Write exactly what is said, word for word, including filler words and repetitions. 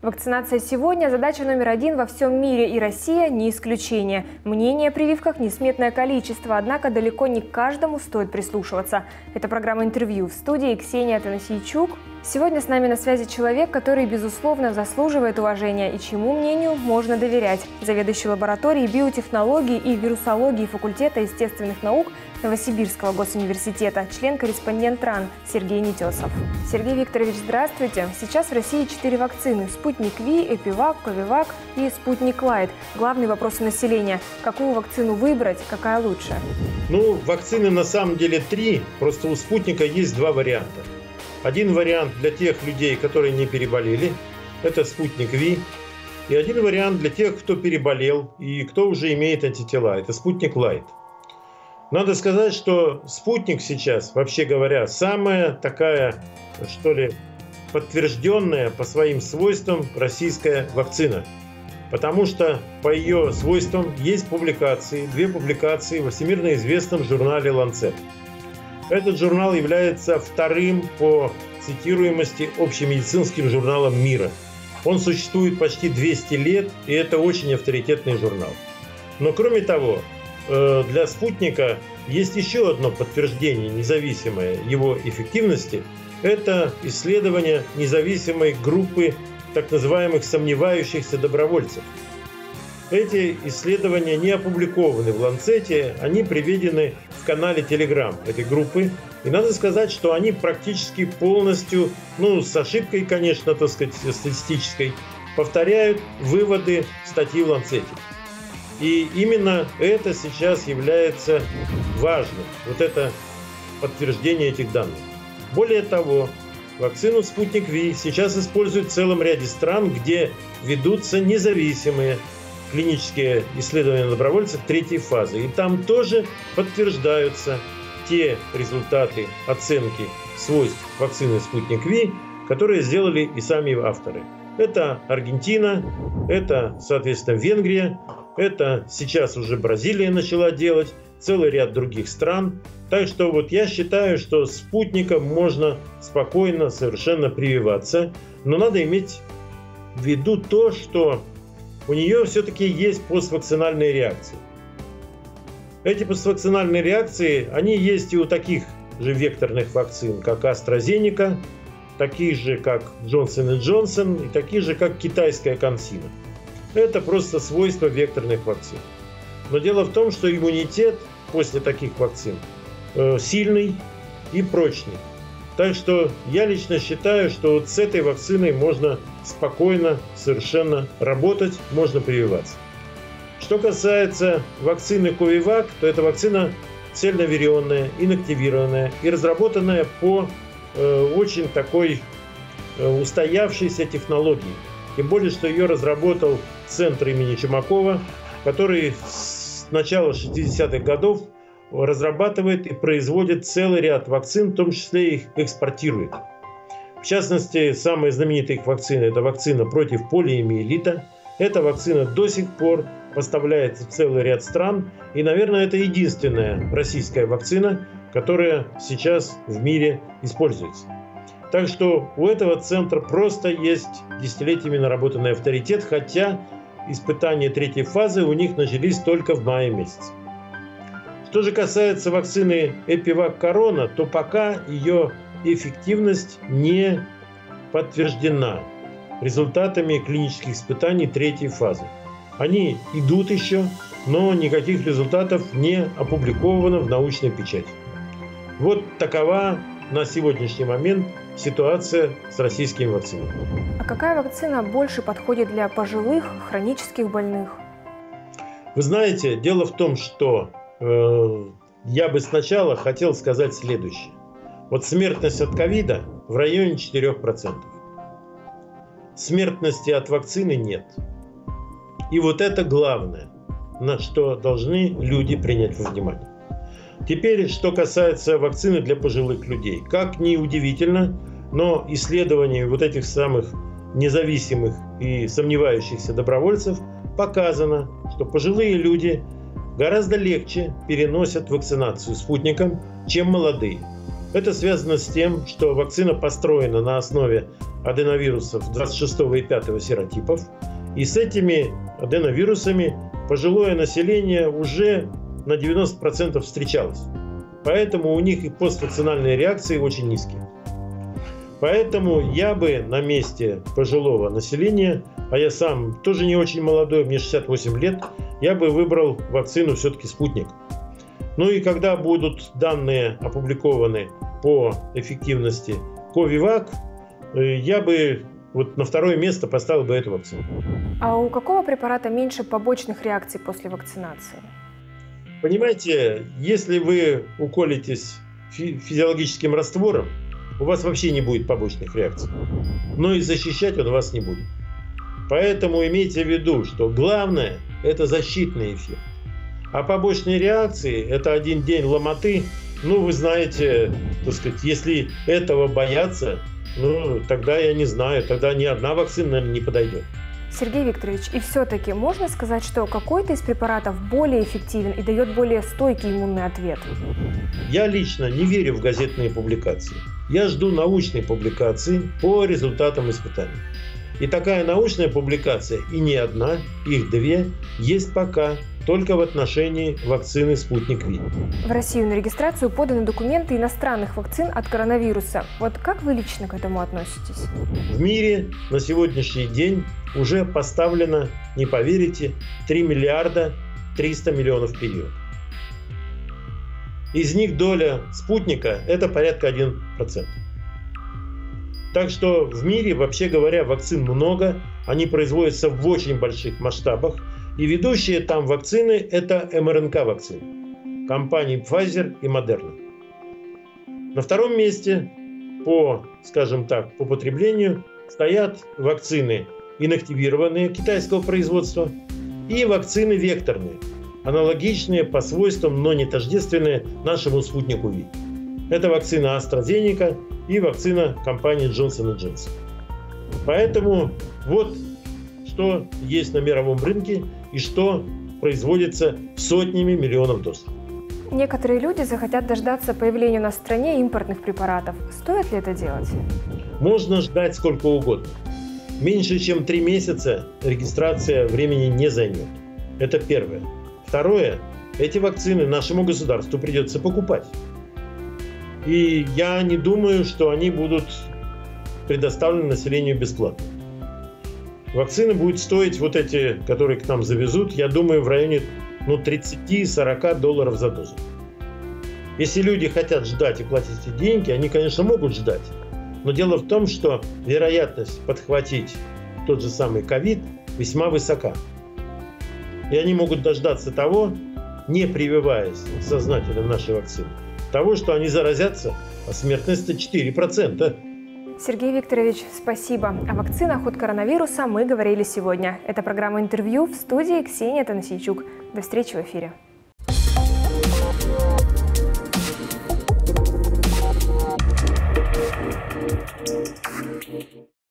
Вакцинация сегодня – задача номер один во всем мире, и Россия не исключение. Мнений о прививках несметное количество, однако далеко не каждому стоит прислушиваться. Это программа «Интервью». В студии Ксения Танасийчук. Сегодня с нами на связи человек, который, безусловно, заслуживает уважения и чему мнению можно доверять. Заведующий лабораторией биотехнологии и вирусологии факультета естественных наук Новосибирского госуниверситета, член-корреспондент РАН Сергей Нетесов. Сергей Викторович, здравствуйте. Сейчас в России четыре вакцины – Спутник V, ЭпиВак, КоВИВАК и Спутник Лайт. Главный вопрос у населения – какую вакцину выбрать, какая лучше? Ну, вакцины на самом деле три, просто у Спутника есть два варианта. Один вариант для тех людей, которые не переболели – это Спутник V. И один вариант для тех, кто переболел и кто уже имеет антитела – это Спутник Лайт. Надо сказать, что Спутник сейчас, вообще говоря, самая такая, что ли, подтвержденная по своим свойствам российская вакцина. Потому что по ее свойствам есть публикации, две публикации во всемирно известном журнале Lancet. Этот журнал является вторым по цитируемости общемедицинским журналом мира. Он существует почти двести лет, и это очень авторитетный журнал. Но кроме того, для спутника есть еще одно подтверждение, независимое его эффективности. Это исследование независимой группы так называемых сомневающихся добровольцев. Эти исследования не опубликованы в Ланцете, они приведены в канале Telegram этой группы. И надо сказать, что они практически полностью, ну с ошибкой, конечно, так сказать, статистической, повторяют выводы статьи в Ланцете. И именно это сейчас является важным, вот это подтверждение этих данных. Более того, вакцину «Спутник V» сейчас используют в целом ряде стран, где ведутся независимые клинические исследования добровольцев третьей фазы. И там тоже подтверждаются те результаты оценки свойств вакцины «Спутник V», которые сделали и сами авторы. Это Аргентина, это, соответственно, Венгрия. Это сейчас уже Бразилия начала делать, целый ряд других стран. Так что вот я считаю, что спутником можно спокойно, совершенно прививаться. Но надо иметь в виду то, что у нее все-таки есть поствакцинальные реакции. Эти поствакцинальные реакции, они есть и у таких же векторных вакцин, как AstraZeneca, такие же, как Johnson энд Johnson и такие же, как китайская ConSino. Это просто свойство векторных вакцин. Но дело в том, что иммунитет после таких вакцин сильный и прочный. Так что я лично считаю, что вот с этой вакциной можно спокойно, совершенно работать, можно прививаться. Что касается вакцины КоВИВАК, то это вакцина цельноверионная, инактивированная и разработанная по очень такой устоявшейся технологии. Тем более, что ее разработал центр имени Чумакова, который с начала шестидесятых годов разрабатывает и производит целый ряд вакцин, в том числе их экспортирует. В частности, самые знаменитые их вакцины – это вакцина против полиомиелита. Эта вакцина до сих пор поставляется в целый ряд стран. И, наверное, это единственная российская вакцина, которая сейчас в мире используется. Так что у этого центра просто есть десятилетиями наработанный авторитет, хотя испытания третьей фазы у них начались только в мае месяце. Что же касается вакцины ЭпиВакКорона, то пока ее эффективность не подтверждена результатами клинических испытаний третьей фазы. Они идут еще, но никаких результатов не опубликовано в научной печати. Вот такова на сегодняшний момент ситуация с российскими вакцинами. А какая вакцина больше подходит для пожилых, хронических больных? Вы знаете, дело в том, что э, я бы сначала хотел сказать следующее. Вот смертность от ковида в районе четырёх процентов. Смертности от вакцины нет. И вот это главное, на что должны люди принять во внимание. Теперь, что касается вакцины для пожилых людей. Как ни удивительно, но исследования вот этих самых независимых и сомневающихся добровольцев показано, что пожилые люди гораздо легче переносят вакцинацию спутником, чем молодые. Это связано с тем, что вакцина построена на основе аденовирусов двадцать шестого и пятого серотипов. И с этими аденовирусами пожилое население уже на девяносто процентов встречалось. Поэтому у них и поствакцинальные реакции очень низкие. Поэтому я бы на месте пожилого населения, а я сам тоже не очень молодой, мне шестьдесят восемь лет, я бы выбрал вакцину все-таки «Спутник». Ну и когда будут данные опубликованы по эффективности КоВИВАК, я бы вот на второе место поставил бы эту вакцину. А у какого препарата меньше побочных реакций после вакцинации? Понимаете, если вы уколитесь фи- физиологическим раствором, у вас вообще не будет побочных реакций. Но и защищать он вас не будет. Поэтому имейте в виду, что главное – это защитный эффект. А побочные реакции – это один день ломоты. Ну, вы знаете, так сказать, если этого бояться, ну, тогда я не знаю, тогда ни одна вакцина, наверное, не подойдет. Сергей Викторович, и все-таки можно сказать, что какой-то из препаратов более эффективен и дает более стойкий иммунный ответ? Я лично не верю в газетные публикации. Я жду научной публикации по результатам испытаний. И такая научная публикация, и не одна, их две, есть пока только в отношении вакцины «Спутник Ви». В Россию на регистрацию поданы документы иностранных вакцин от коронавируса. Вот как вы лично к этому относитесь? В мире на сегодняшний день уже поставлено, не поверите, три миллиарда триста миллионов прививок. Из них доля «Спутника» – это порядка один процент. Так что в мире, вообще говоря, вакцин много, они производятся в очень больших масштабах. И ведущие там вакцины – это эм эр эн ка-вакцины компаний Pfizer и Moderna. На втором месте по, скажем так, по потреблению стоят вакцины инактивированные китайского производства и вакцины векторные, аналогичные по свойствам, но не тождественные нашему спутнику Ви. Это вакцина AstraZeneca и вакцина компании Джонсон энд Джонсон. Поэтому вот что есть на мировом рынке и что производится сотнями миллионов доз. Некоторые люди захотят дождаться появления на стране импортных препаратов. Стоит ли это делать? Можно ждать сколько угодно. Меньше чем три месяца регистрация времени не займет. Это первое. Второе. Эти вакцины нашему государству придется покупать. И я не думаю, что они будут предоставлены населению бесплатно. Вакцины будут стоить, вот эти, которые к нам завезут, я думаю, в районе ну, тридцати-сорока долларов за дозу. Если люди хотят ждать и платить эти деньги, они, конечно, могут ждать. Но дело в том, что вероятность подхватить тот же самый ковид весьма высока. И они могут дождаться того, не прививаясь сознательно нашей вакцины, того, что они заразятся, а смертность четыре процента. Сергей Викторович, спасибо. О вакцинах от коронавируса мы говорили сегодня. Это программа «Интервью», в студии Ксения Танасийчук. До встречи в эфире.